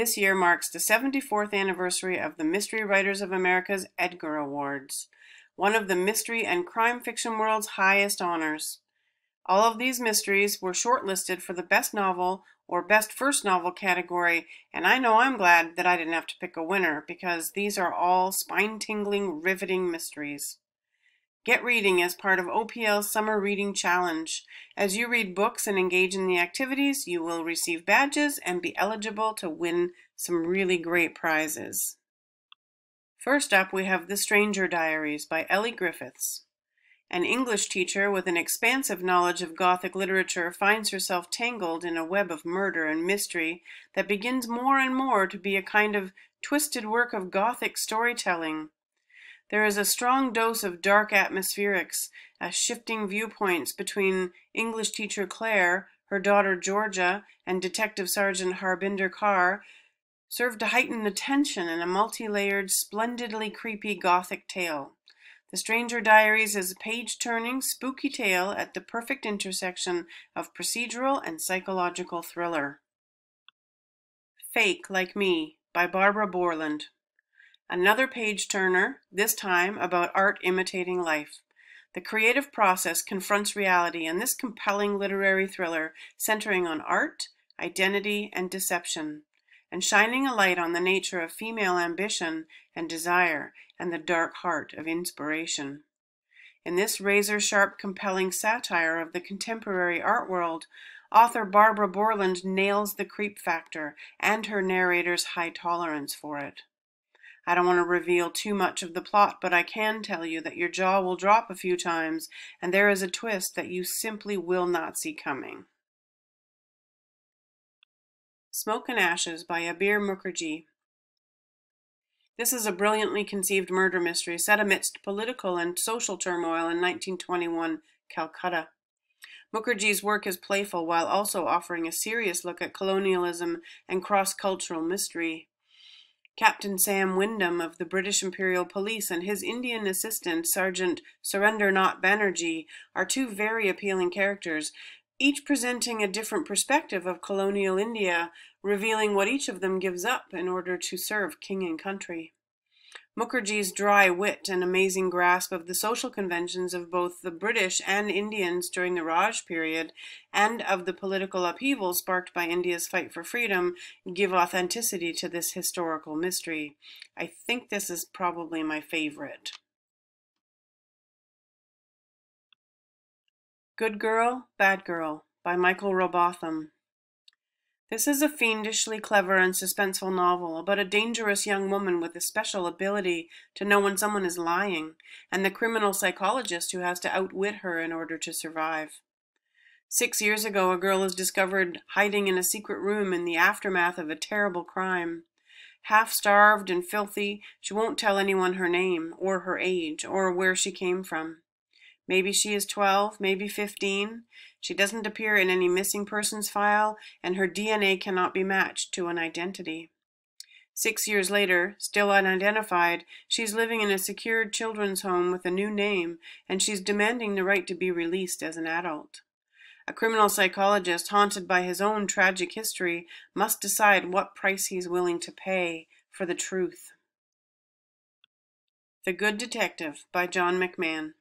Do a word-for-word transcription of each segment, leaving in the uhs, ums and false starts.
This year marks the seventy-fourth anniversary of the Mystery Writers of America's Edgar Awards, one of the mystery and crime fiction world's highest honors. All of these mysteries were shortlisted for the Best Novel or Best First Novel category, and I know I'm glad that I didn't have to pick a winner, because these are all spine-tingling, riveting mysteries. Get reading as part of O P L's Summer Reading Challenge. As you read books and engage in the activities, you will receive badges and be eligible to win some really great prizes. First up, we have The Stranger Diaries by Ellie Griffiths. An English teacher with an expansive knowledge of Gothic literature finds herself tangled in a web of murder and mystery that begins more and more to be a kind of twisted work of Gothic storytelling. There is a strong dose of dark atmospherics, as shifting viewpoints between English teacher Claire, her daughter Georgia, and Detective Sergeant Harbinder Carr serve to heighten the tension in a multi-layered, splendidly creepy Gothic tale. The Stranger Diaries is a page-turning, spooky tale at the perfect intersection of procedural and psychological thriller. Fake Like Me by Barbara Borland. Another page-turner, this time about art imitating life. The creative process confronts reality in this compelling literary thriller, centering on art, identity, and deception, and shining a light on the nature of female ambition and desire and the dark heart of inspiration. In this razor-sharp, compelling satire of the contemporary art world, author Barbara Borland nails the creep factor and her narrator's high tolerance for it. I don't want to reveal too much of the plot, but I can tell you that your jaw will drop a few times, and there is a twist that you simply will not see coming. Smoke and Ashes by Abir Mukherjee. This is a brilliantly conceived murder mystery set amidst political and social turmoil in nineteen twenty-one Calcutta. Mukherjee's work is playful while also offering a serious look at colonialism and cross-cultural mystery. Captain Sam Wyndham of the British Imperial Police and his Indian assistant, Sergeant Surrender Not Banerjee, are two very appealing characters, each presenting a different perspective of colonial India, revealing what each of them gives up in order to serve king and country. Mukherjee's dry wit and amazing grasp of the social conventions of both the British and Indians during the Raj period, and of the political upheaval sparked by India's fight for freedom, give authenticity to this historical mystery. I think this is probably my favorite. Good Girl, Bad Girl by Michael Robotham. This is a fiendishly clever and suspenseful novel about a dangerous young woman with a special ability to know when someone is lying, and the criminal psychologist who has to outwit her in order to survive. Six years ago, a girl is discovered hiding in a secret room in the aftermath of a terrible crime. Half-starved and filthy, she won't tell anyone her name, or her age, or where she came from. Maybe she is twelve, maybe fifteen. She doesn't appear in any missing persons file, and her D N A cannot be matched to an identity. Six years later, still unidentified, she's living in a secured children's home with a new name, and she's demanding the right to be released as an adult. A criminal psychologist, haunted by his own tragic history, must decide what price he's willing to pay for the truth. The Good Detective by John McMahon.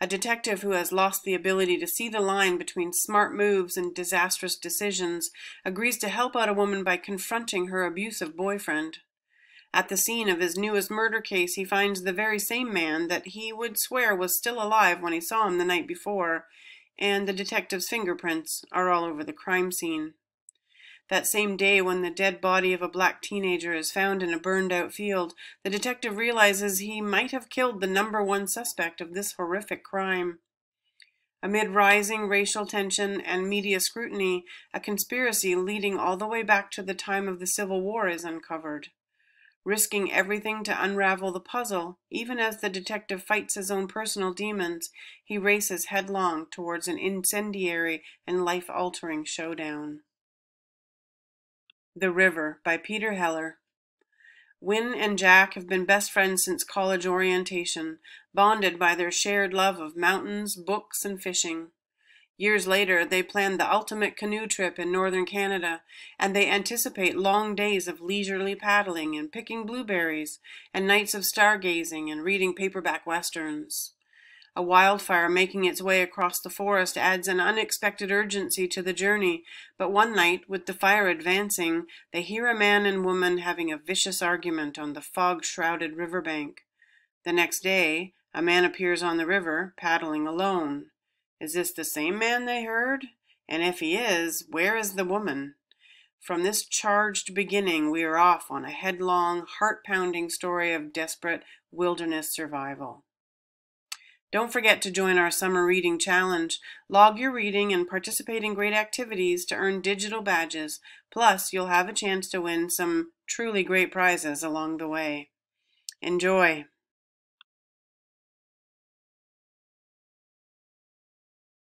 A detective who has lost the ability to see the line between smart moves and disastrous decisions agrees to help out a woman by confronting her abusive boyfriend. At the scene of his newest murder case, he finds the very same man that he would swear was still alive when he saw him the night before, and the detective's fingerprints are all over the crime scene. That same day, when the dead body of a black teenager is found in a burned-out field, the detective realizes he might have killed the number one suspect of this horrific crime. Amid rising racial tension and media scrutiny, a conspiracy leading all the way back to the time of the Civil War is uncovered. Risking everything to unravel the puzzle, even as the detective fights his own personal demons, he races headlong towards an incendiary and life-altering showdown. The River by Peter Heller. Wynne and Jack have been best friends since college orientation, bonded by their shared love of mountains, books, and fishing. Years later, they plan the ultimate canoe trip in northern Canada, and they anticipate long days of leisurely paddling and picking blueberries, and nights of stargazing and reading paperback westerns. A wildfire making its way across the forest adds an unexpected urgency to the journey, but one night, with the fire advancing, they hear a man and woman having a vicious argument on the fog-shrouded riverbank. The next day, a man appears on the river, paddling alone. Is this the same man they heard? And if he is, where is the woman? From this charged beginning, we are off on a headlong, heart-pounding story of desperate wilderness survival. Don't forget to join our summer reading challenge. Log your reading and participate in great activities to earn digital badges. Plus, you'll have a chance to win some truly great prizes along the way. Enjoy!